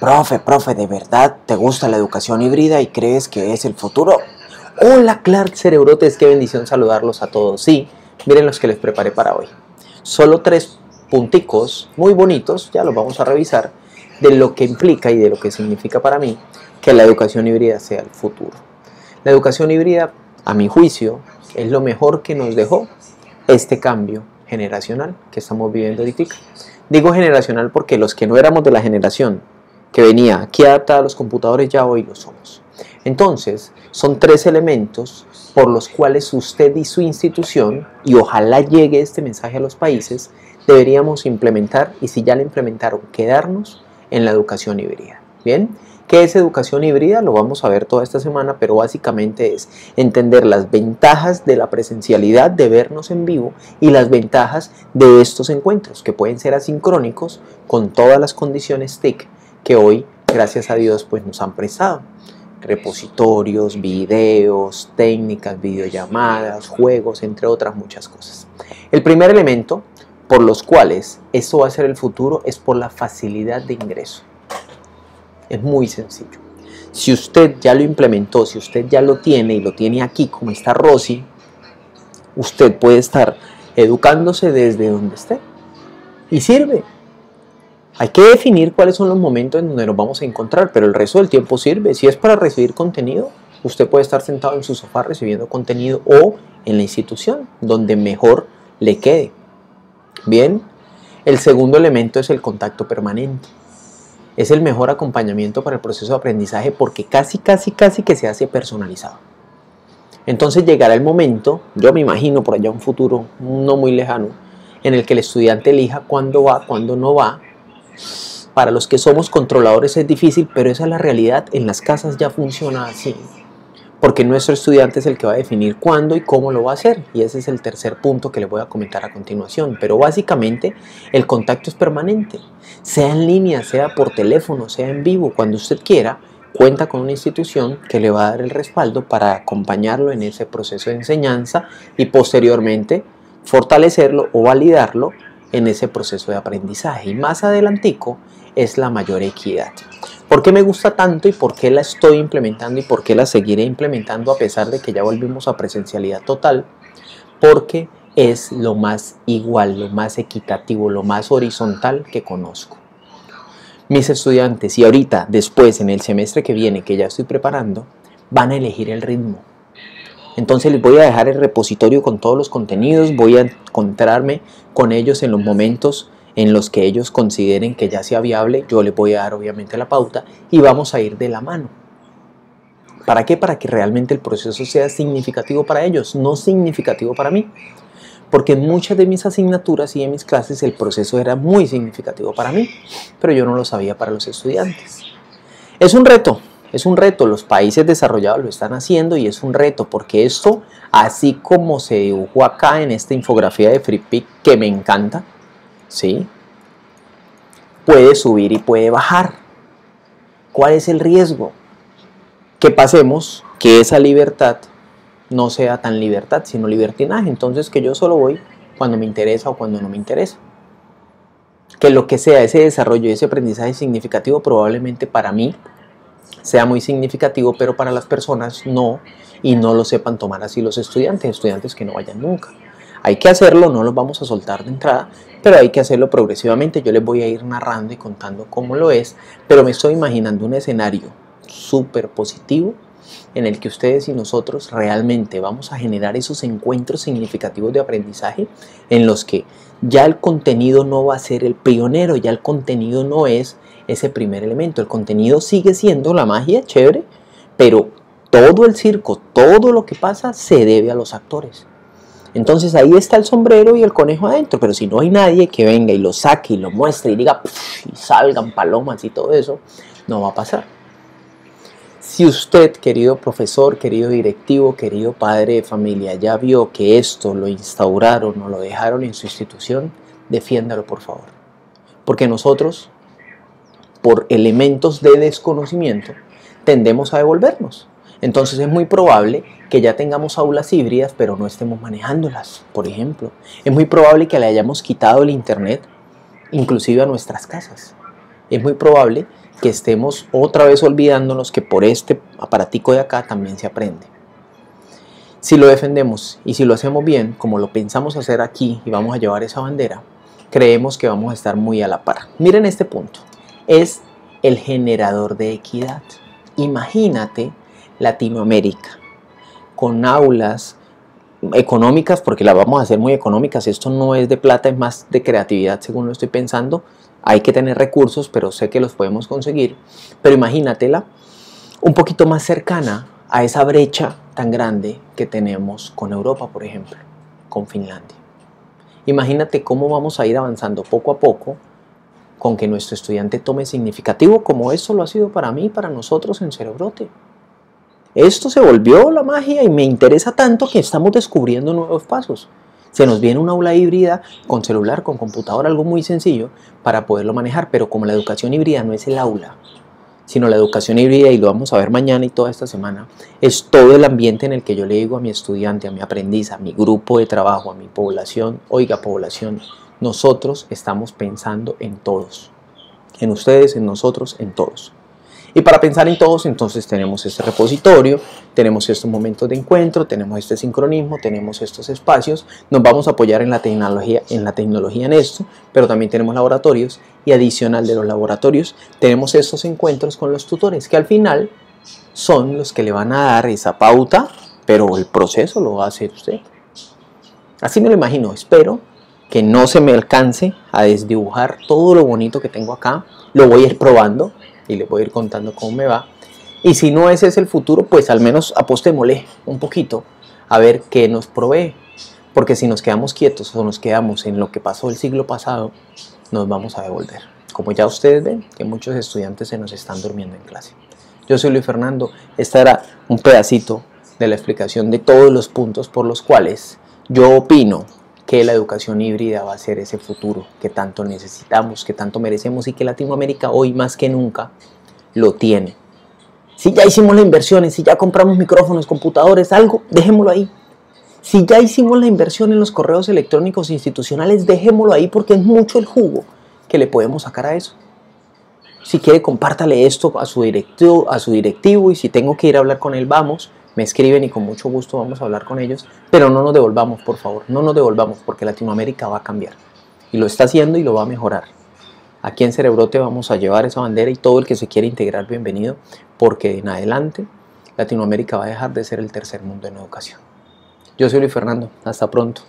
Profe, ¿de verdad te gusta la educación híbrida y crees que es el futuro? Hola Clark Cerebrotes, qué bendición saludarlos a todos. Sí, miren los que les preparé para hoy. Solo 3 punticos muy bonitos, ya los vamos a revisar, de lo que implica y de lo que significa para mí que la educación híbrida sea el futuro. La educación híbrida, a mi juicio, es lo mejor que nos dejó este cambio generacional que estamos viviendo ahorita. Digo generacional porque los que no éramos de la generación que venía aquí adaptada a los computadores ya hoy lo somos. Entonces, son 3 elementos por los cuales usted y su institución, y ojalá llegue este mensaje a los países, deberíamos implementar, y si ya lo implementaron, quedarnos en la educación híbrida. ¿Bien? ¿Qué es educación híbrida? Lo vamos a ver toda esta semana, pero básicamente es entender las ventajas de la presencialidad, de vernos en vivo, y las ventajas de estos encuentros, que pueden ser asincrónicos con todas las condiciones TIC que hoy, gracias a Dios, pues nos han prestado. Repositorios, videos, técnicas, videollamadas, juegos, entre otras muchas cosas. El primer elemento por los cuales esto va a ser el futuro es por la facilidad de ingreso. Es muy sencillo. Si usted ya lo implementó, si usted ya lo tiene y lo tiene aquí como está Rosy, usted puede estar educándose desde donde esté. Y sirve. Hay que definir cuáles son los momentos en donde nos vamos a encontrar, pero el resto del tiempo sirve. Si es para recibir contenido, usted puede estar sentado en su sofá recibiendo contenido o en la institución, donde mejor le quede. Bien, el segundo elemento es el contacto permanente. Es el mejor acompañamiento para el proceso de aprendizaje porque casi que se hace personalizado. Entonces llegará el momento, yo me imagino por allá un futuro no muy lejano, en el que el estudiante elija cuándo va, cuándo no va. Para los que somos controladores es difícil, pero esa es la realidad. En las casas ya funciona así, porque nuestro estudiante es el que va a definir cuándo y cómo lo va a hacer, y ese es el tercer punto que les voy a comentar a continuación. Pero básicamente el contacto es permanente, sea en línea, sea por teléfono, sea en vivo. Cuando usted quiera, cuenta con una institución que le va a dar el respaldo para acompañarlo en ese proceso de enseñanza y posteriormente fortalecerlo o validarlo en ese proceso de aprendizaje. Y más adelantico es la mayor equidad. ¿Por qué me gusta tanto y por qué la estoy implementando y por qué la seguiré implementando a pesar de que ya volvimos a presencialidad total? Porque es lo más igual, lo más equitativo, lo más horizontal que conozco. Mis estudiantes, y ahorita, después, en el semestre que viene, que ya estoy preparando, van a elegir el ritmo. Entonces les voy a dejar el repositorio con todos los contenidos, voy a encontrarme con ellos en los momentos en los que ellos consideren que ya sea viable, yo les voy a dar obviamente la pauta y vamos a ir de la mano. ¿Para qué? Para que realmente el proceso sea significativo para ellos, no significativo para mí. Porque en muchas de mis asignaturas y de mis clases el proceso era muy significativo para mí, pero yo no lo sabía para los estudiantes. Es un reto. Es un reto, los países desarrollados lo están haciendo y es un reto porque esto, así como se dibujó acá en esta infografía de Freepik que me encanta, ¿sí?, puede subir y puede bajar. ¿Cuál es el riesgo? Que pasemos que esa libertad no sea tan libertad, sino libertinaje. Entonces que yo solo voy cuando me interesa o cuando no me interesa. Que lo que sea ese desarrollo y ese aprendizaje significativo probablemente para mí sea muy significativo, pero para las personas no, y no lo sepan tomar así los estudiantes que no vayan nunca. Hay que hacerlo, no los vamos a soltar de entrada, pero hay que hacerlo progresivamente. Yo les voy a ir narrando y contando cómo lo es, pero me estoy imaginando un escenario súper positivo en el que ustedes y nosotros realmente vamos a generar esos encuentros significativos de aprendizaje en los que ya el contenido no va a ser el pionero, ya el contenido no es ese primer elemento. El contenido sigue siendo la magia, chévere, pero todo el circo, todo lo que pasa se debe a los actores. Entonces ahí está el sombrero y el conejo adentro, pero si no hay nadie que venga y lo saque y lo muestre y diga y salgan palomas y todo eso, no va a pasar. Si usted, querido profesor, querido directivo, querido padre de familia, ya vio que esto lo instauraron o lo dejaron en su institución, defiéndalo por favor. Porque nosotros, por elementos de desconocimiento, tendemos a devolvernos. Entonces es muy probable que ya tengamos aulas híbridas, pero no estemos manejándolas, por ejemplo. Es muy probable que le hayamos quitado el internet, inclusive a nuestras casas. es muy probable que estemos otra vez olvidándonos que por este aparatico de acá también se aprende. Si lo defendemos y si lo hacemos bien, como lo pensamos hacer aquí y vamos a llevar esa bandera, creemos que vamos a estar muy a la par. Miren este punto, es el generador de equidad. Imagínate Latinoamérica con aulas económicas, porque las vamos a hacer muy económicas, esto no es de plata, es más de creatividad según lo estoy pensando. Hay que tener recursos, pero sé que los podemos conseguir. Pero imagínatela un poquito más cercana a esa brecha tan grande que tenemos con Europa, por ejemplo, con Finlandia. Imagínate cómo vamos a ir avanzando poco a poco con que nuestro estudiante tome significativo, como eso lo ha sido para mí y para nosotros en Cerebrote. Esto se volvió la magia y me interesa tanto que estamos descubriendo nuevos pasos. Se nos viene una aula híbrida con celular, con computadora, algo muy sencillo para poderlo manejar. Pero como la educación híbrida no es el aula, sino la educación híbrida, y lo vamos a ver mañana y toda esta semana, es todo el ambiente en el que yo le digo a mi estudiante, a mi aprendiz, a mi grupo de trabajo, a mi población: oiga, población, nosotros estamos pensando en todos, en ustedes, en nosotros, en todos. Y para pensar en todos, entonces tenemos este repositorio, tenemos estos momentos de encuentro, tenemos este sincronismo, tenemos estos espacios, nos vamos a apoyar en la tecnología en esto, pero también tenemos laboratorios, y adicional de los laboratorios tenemos estos encuentros con los tutores, que al final son los que le van a dar esa pauta, pero el proceso lo va a hacer usted. Así me lo imagino. Espero que no se me alcance a desdibujar todo lo bonito que tengo acá, lo voy a ir probando y les voy a ir contando cómo me va. Y si no ese es el futuro, pues al menos apostémosle un poquito a ver qué nos provee. Porque si nos quedamos quietos o nos quedamos en lo que pasó el siglo pasado, nos vamos a devolver. Como ya ustedes ven, que muchos estudiantes se nos están durmiendo en clase. Yo soy Luis Fernando. Esta era un pedacito de la explicación de todos los puntos por los cuales yo opino que la educación híbrida va a ser ese futuro que tanto necesitamos, que tanto merecemos, y que Latinoamérica hoy más que nunca lo tiene. Si ya hicimos las inversiones, si ya compramos micrófonos, computadores, algo, dejémoslo ahí. Si ya hicimos la inversión en los correos electrónicos institucionales, dejémoslo ahí, porque es mucho el jugo que le podemos sacar a eso. Si quiere, compártale esto a su directivo, y si tengo que ir a hablar con él, vamos. Me escriben y con mucho gusto vamos a hablar con ellos, pero no nos devolvamos, por favor, no nos devolvamos, porque Latinoamérica va a cambiar y lo está haciendo y lo va a mejorar. Aquí en Cerebrote vamos a llevar esa bandera, y todo el que se quiera integrar, bienvenido, porque en adelante Latinoamérica va a dejar de ser el tercer mundo en educación. Yo soy Luis Fernando, hasta pronto.